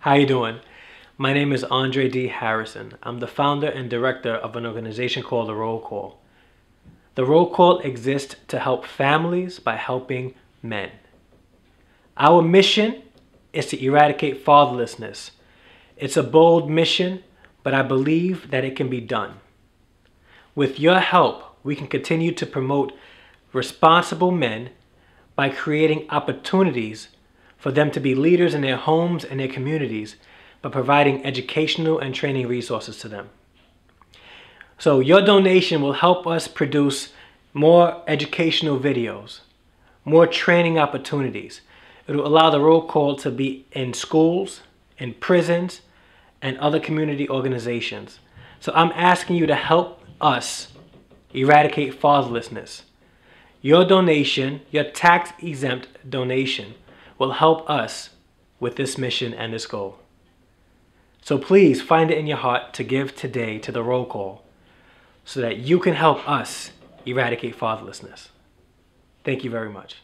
How you doing? My name is Andre D. Harrison. I'm the founder and director of an organization called The ROLE Call. The ROLE Call exists to help families by helping men. Our mission is to eradicate fatherlessness. It's a bold mission, but I believe that it can be done. With your help, we can continue to promote responsible men by creating opportunities for them to be leaders in their homes and their communities, by providing educational and training resources to them. So your donation will help us produce more educational videos, more training opportunities. It will allow the ROLE Call to be in schools, in prisons, and other community organizations. So I'm asking you to help us eradicate fatherlessness. Your donation, your tax-exempt donation, will help us with this mission and this goal. So please find it in your heart to give today to the ROLE Call so that you can help us eradicate fatherlessness. Thank you very much.